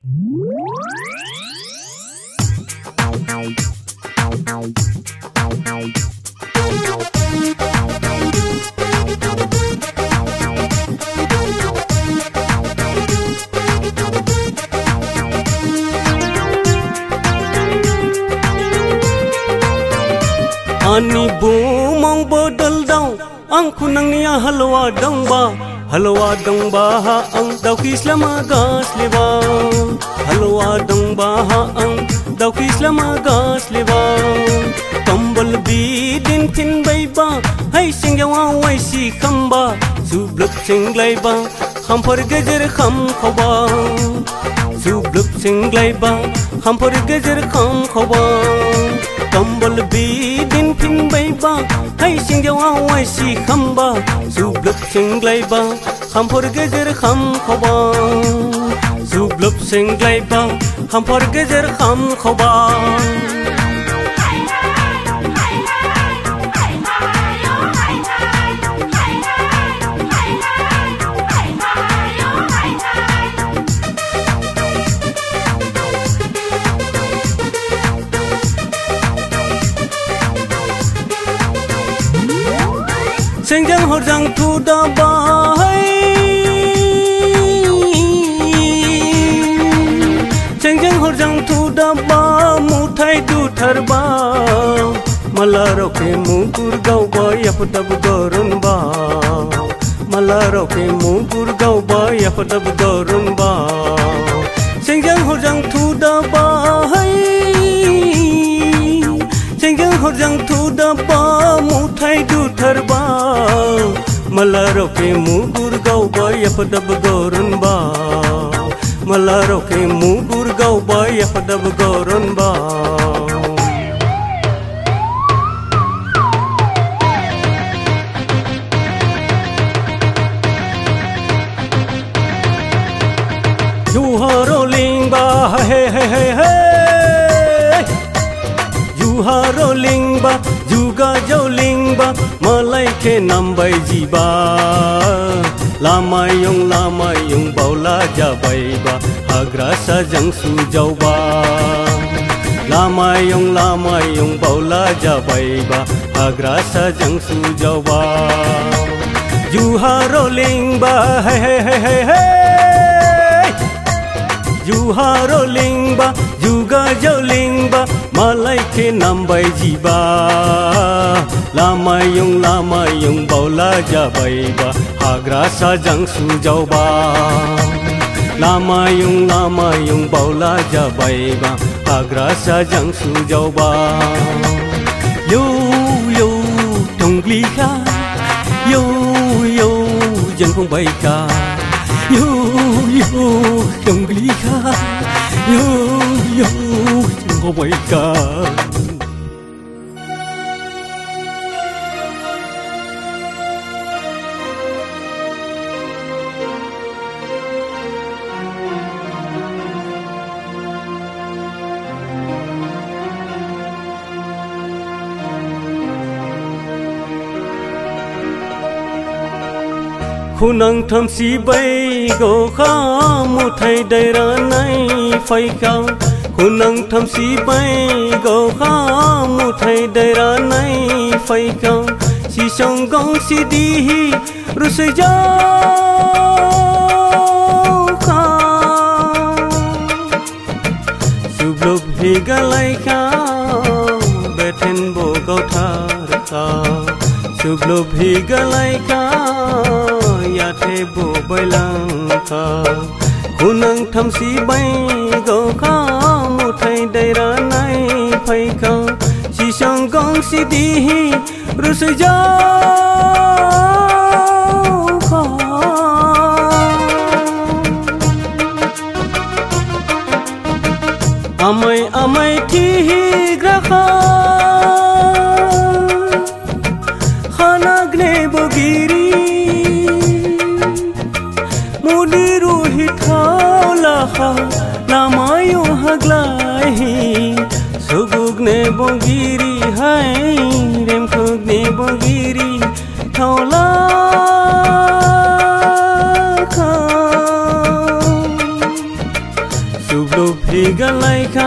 आनी बूमों बदल दाऊ अंखु नंगनिया हलवा दंबा हा अंग दाउकी इस्लामा गासलेबा हलवा दंबा हा अंग दाउकी इस्लामा गासलेबा कंबल बी दिन थिन बैबा है सिंगवा वैसी खंबा जुब्लुक सिंगलाइबा हमफोर गेजेर खमखबा जुब्लुक सिंगलाइबा हमफोर गेजेर खमखबा कंबल बी दिन फिन बैबा है सिंगवा वैसी खंबा जुब्लुक सिंगलाइबा हमफोर गेजेर खमखबा जुब्लुक सिंगलाइबा हमफोर गेजेर खमखबा सेंजन हरजंग तू दबाई सेंजन हरजंग तू दबा मुठाई दुथरबा मला रोके मुगुर गावबा यापदब दरुनबा मला रोके मुगुर गावबा यापदब दरुनबा सेंजन हरजंग तू दबाई सेंजन हरजंग तू दबा मुठाई दुथरबा मला रोके मुगुर गावबा यापदब गौरनबा मला रोके मुगुर गावबा यापदब गौरनबा युहारो लिंगबा हे हे हे हे युहारो लिंगबा जुगा जो लिंगबा मलाई के नामबाय जीबा लामायों बावला जाबायबा हाग्रा साजों सुजावबा लामायों बावला जाबायबा हाग्रा साजों सुजावबा जुहारो लिंगबा हे हे हे हे हे जुहारो लिंगबा जुगा जो लिंगबा मलाई के नामबाय जीबा लामायों बावला जाबायबा हाग्रा साजों सुजावबा लामायों बावला जाबायबा हाग्रा साजों सुजावबा यौ थंग्लिखा यौ जोंखंबायखा यौ थंग्लिखा यौ Oh my God खुनंग थमसी बैगो खा मुथै दैरा नै फैखा खुनंग थमसी बैगो खा मुथै दैरा नै फैखा सिसों गंसि दिहि रुसैजा खा जुब्लुब हिगालायखा बेथेन बगावथारखा जुब्लुब हिगालायखा याथे बो बैलांखा खुनंग थमसी बैगो खा मुथै दैरा नै फैखा सिसों गंसि दिहि रुसैजा आमाय आमाय थिग्राखा बोगिरी हाय रेम खुगने बोगिरी थौला खा डुब्लू भीगलाई खा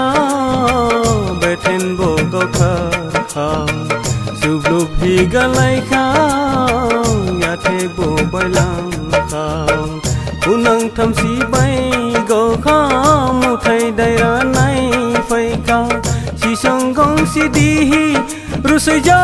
बैठेन बोगो खा डुब्लू भीगलाई खा याथे बो बैलां खा उनंग थमसी बाई गो खा मुथाई दायरा नाई फै खा सिसंगों सिदी रुसै जा।